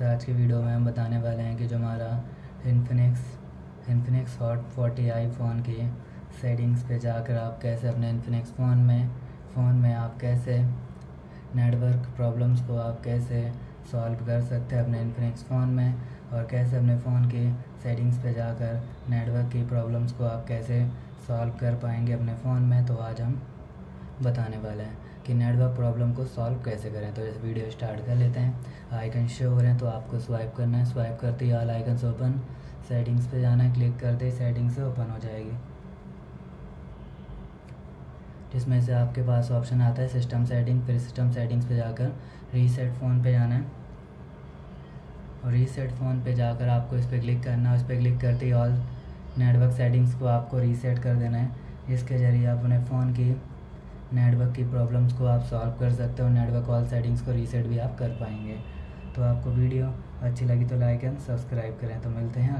दोस्तों आज की वीडियो में हम बताने वाले हैं कि जो हमारा इन्फिनिक्स हॉट 40i फ़ोन की सेटिंग्स पे जाकर आप कैसे अपने इन्फिनिक्स फ़ोन में आप कैसे नेटवर्क प्रॉब्लम्स को आप कैसे सॉल्व कर सकते हैं अपने इन्फिनिक्स फ़ोन में, और कैसे अपने फ़ोन की सेटिंग्स पे जाकर नेटवर्क की प्रॉब्लम्स को आप कैसे सॉल्व कर पाएंगे अपने फ़ोन में। तो आज हम बताने वाले हैं कि नेटवर्क प्रॉब्लम को सॉल्व कैसे करें। तो इस वीडियो स्टार्ट कर लेते हैं। आइकन शो हो रहे हैं तो आपको स्वाइप करना है। स्वाइप करते ही ऑल आइकन ओपन, सेटिंग्स पे जाना है, क्लिक करते ही सेटिंग्स ओपन हो जाएगी, जिसमें से आपके पास ऑप्शन आता है सिस्टम सेटिंग। फिर सिस्टम सेटिंग्स पे जाकर रीसेट फ़ोन पे जाना है, और रीसेट फ़ोन पे जाकर आपको इस पर क्लिक करना है। उस पर क्लिक करते ही ऑल नेटवर्क सेटिंग्स को आपको रीसेट कर देना है। इसके ज़रिए आप अपने फ़ोन की नेटवर्क की प्रॉब्लम्स को आप सॉल्व कर सकते हो। नेटवर्क ऑल सेटिंग्स को रीसेट भी आप कर पाएंगे। तो आपको वीडियो अच्छी लगी तो लाइक एंड सब्सक्राइब करें। तो मिलते हैं।